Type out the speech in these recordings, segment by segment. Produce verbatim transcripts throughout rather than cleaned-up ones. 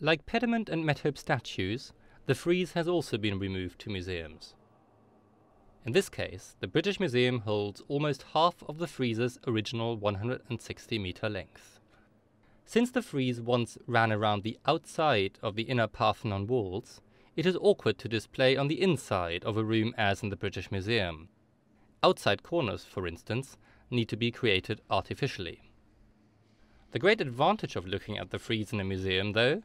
Like pediment and metope statues, the frieze has also been removed to museums. In this case, the British Museum holds almost half of the friez's original one hundred sixty meter length. Since the frieze once ran around the outside of the inner Parthenon walls, it is awkward to display on the inside of a room as in the British Museum. Outside corners, for instance, need to be created artificially. The great advantage of looking at the frieze in a museum, though,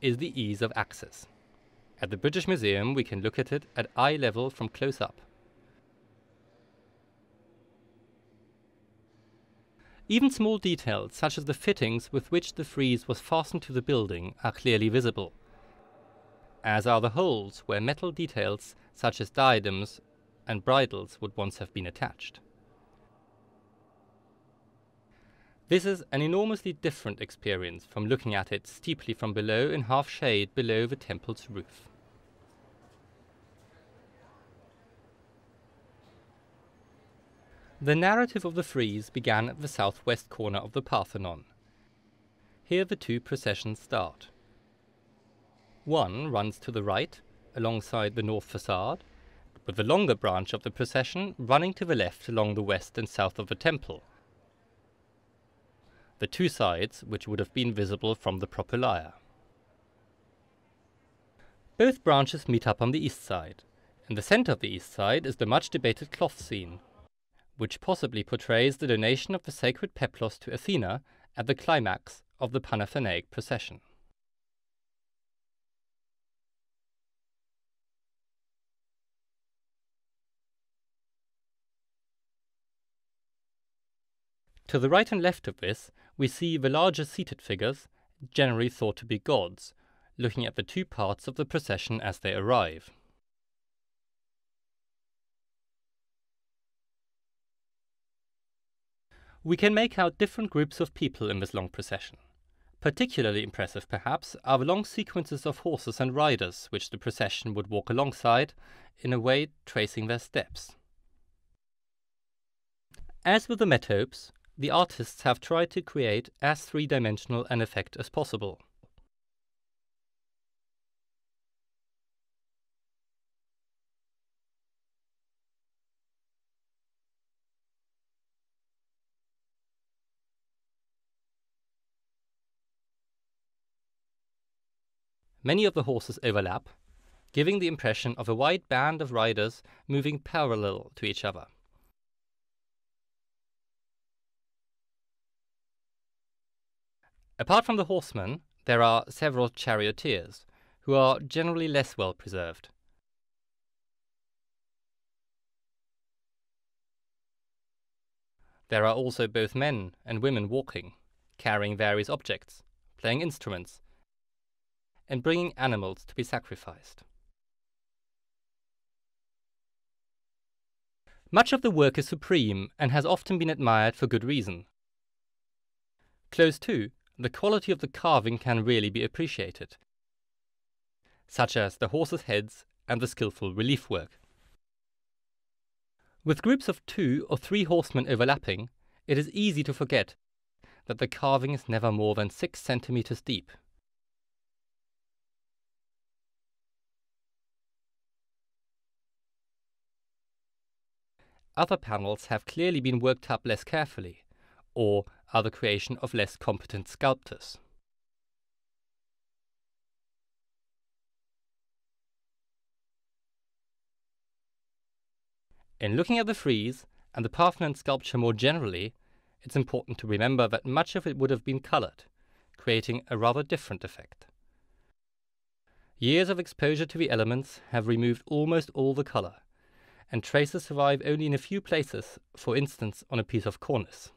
is the ease of access. At the British Museum, we can look at it at eye level from close up. Even small details, such as the fittings with which the frieze was fastened to the building, are clearly visible, as are the holes where metal details, such as diadems and bridles, would once have been attached. This is an enormously different experience from looking at it steeply from below in half shade below the temple's roof. The narrative of the frieze began at the southwest corner of the Parthenon. Here the two processions start. One runs to the right, alongside the north facade, with the longer branch of the procession running to the left along the west and south of the temple, the two sides which would have been visible from the Propylaia. Both branches meet up on the east side. In the centre of the east side is the much-debated cloth scene, which possibly portrays the donation of the sacred peplos to Athena at the climax of the Panathenaic procession. To the right and left of this, we see the larger seated figures, generally thought to be gods, looking at the two parts of the procession as they arrive. We can make out different groups of people in this long procession. Particularly impressive, perhaps, are the long sequences of horses and riders which the procession would walk alongside, in a way tracing their steps. As with the metopes, the artists have tried to create as three-dimensional an effect as possible. Many of the horses overlap, giving the impression of a wide band of riders moving parallel to each other. Apart from the horsemen, there are several charioteers, who are generally less well preserved. There are also both men and women walking, carrying various objects, playing instruments, and bringing animals to be sacrificed. Much of the work is supreme and has often been admired for good reason. Close to, the quality of the carving can really be appreciated, such as the horses' heads and the skillful relief work. With groups of two or three horsemen overlapping, it is easy to forget that the carving is never more than six centimeters deep. Other panels have clearly been worked up less carefully, or are the creation of less competent sculptors. In looking at the frieze and the Parthenon sculpture more generally, it's important to remember that much of it would have been coloured, creating a rather different effect. Years of exposure to the elements have removed almost all the colour, and traces survive only in a few places, for instance on a piece of cornice.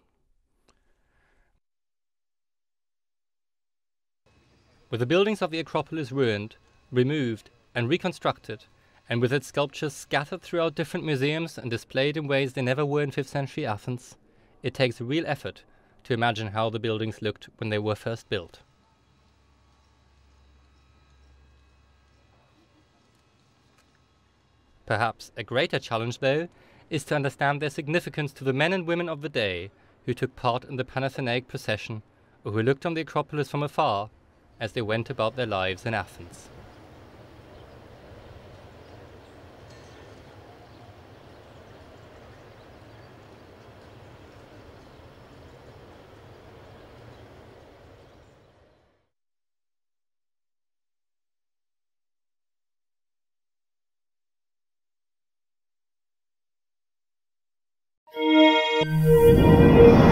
With the buildings of the Acropolis ruined, removed and reconstructed, and with its sculptures scattered throughout different museums and displayed in ways they never were in fifth century Athens, it takes real effort to imagine how the buildings looked when they were first built. Perhaps a greater challenge, though, is to understand their significance to the men and women of the day who took part in the Panathenaic procession or who looked on the Acropolis from afar as they went about their lives in Athens. Music.